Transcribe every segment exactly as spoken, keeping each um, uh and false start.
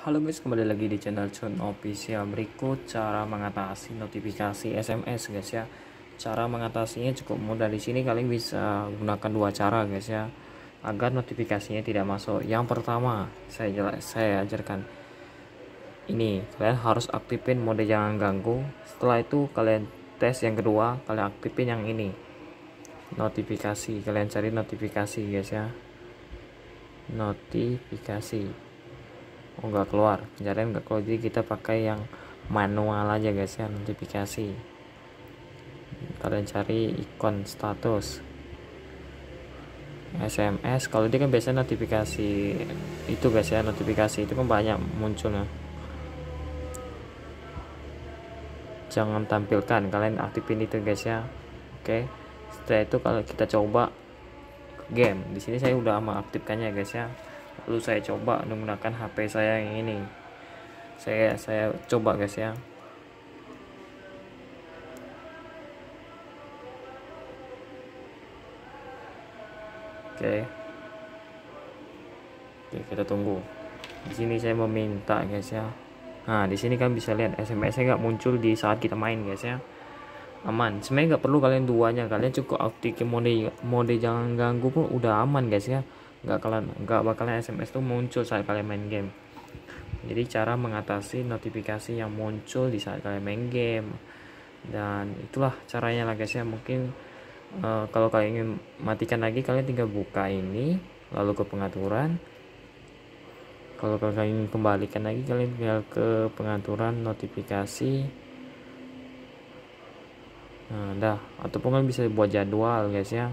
Halo guys, kembali lagi di channel Chun Official. Berikut cara mengatasi notifikasi S M S guys ya. Cara mengatasinya cukup mudah. Di sini kalian bisa gunakan dua cara guys ya, agar notifikasinya tidak masuk. Yang pertama saya jelas, saya ajarkan ini, kalian harus aktifin mode jangan ganggu. Setelah itu kalian tes yang kedua, kalian aktifin yang ini, notifikasi. Kalian cari notifikasi guys ya, notifikasi. Oh, nggak keluar, pencarian nggak keluar, jadi kita pakai yang manual aja guys ya. Notifikasi kalian cari ikon status S M S. Kalau dia kan biasanya notifikasi itu guys ya, notifikasi itu kan banyak munculnya. Jangan tampilkan, kalian aktifin itu guys ya. Oke, setelah itu kalau kita coba game, di sini saya udah mengaktifkannya guys ya. Lalu saya coba menggunakan H P saya yang ini, saya saya coba guys ya. Oke, oke kita tunggu. Di sini saya meminta guys ya. Nah di sini kan bisa lihat S M S-nya nggak muncul di saat kita main guys ya. Aman, sebenarnya nggak perlu kalian duanya, kalian cukup aktifin mode mode jangan ganggu pun udah aman guys ya. Nggak kalian nggak bakalan S M S tuh muncul saat kalian main game. Jadi cara mengatasi notifikasi yang muncul di saat kalian main game, dan itulah caranya lah guys ya. Mungkin uh, kalau kalian ingin matikan lagi, kalian tinggal buka ini lalu ke pengaturan. Kalau kalian ingin kembalikan lagi, kalian tinggal ke pengaturan notifikasi. Nah dah, ataupun kalian bisa buat jadwal guys ya.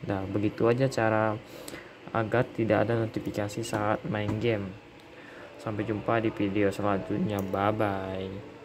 Nah begitu aja cara agar tidak ada notifikasi saat main game. Sampai jumpa di video selanjutnya. Bye bye.